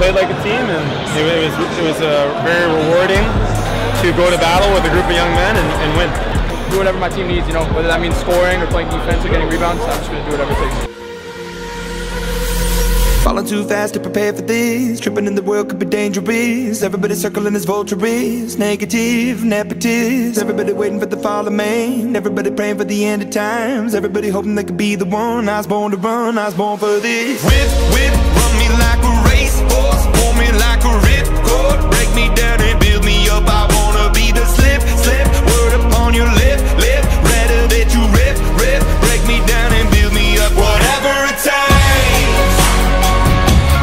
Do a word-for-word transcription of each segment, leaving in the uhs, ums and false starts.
played like a team, and it, it was it was uh, very rewarding to go to battle with a group of young men and, and win. Do whatever my team needs, you know, whether that means scoring or playing defense or getting rebounds. I'm just gonna do whatever it takes. Falling too fast to prepare for this. Tripping in the world could be dangerous. Everybody circling as vultures. Negative, nepotist. Everybody waiting for the fall of man. Everybody praying for the end of times. Everybody hoping they could be the one. I was born to run. I was born for this. Whip, whip, run me like a racehorse. Pull me like a ripcord. Break me down and build me up. I wanna be the slip, slip. Word upon your lip, lip. Rather that you rip, rip. Break me down and build me up. Whatever it takes.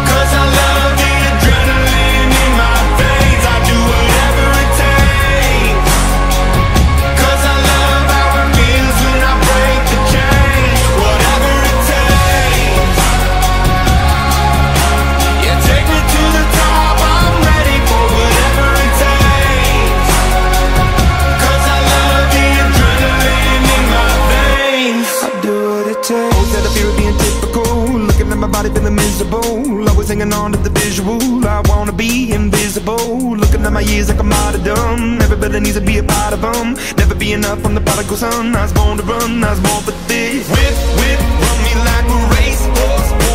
Cause I love the adrenaline in my veins. I do whatever it takes. Cause I love how it feels when I break the chains. Whatever it takes. Yeah, take me to the top. I'm ready for whatever it takes. Cause I love the adrenaline in my veins. I do what it takes. Instead of fear of being typical, looking at my body feeling miserable. Hanging on to the visual, I wanna be invisible. Looking at my years like I'm out of dumb. Everybody needs to be a part of them. Never be enough on the prodigal son. I was born to run, I was born for this. Whip, whip, run me like a racehorse.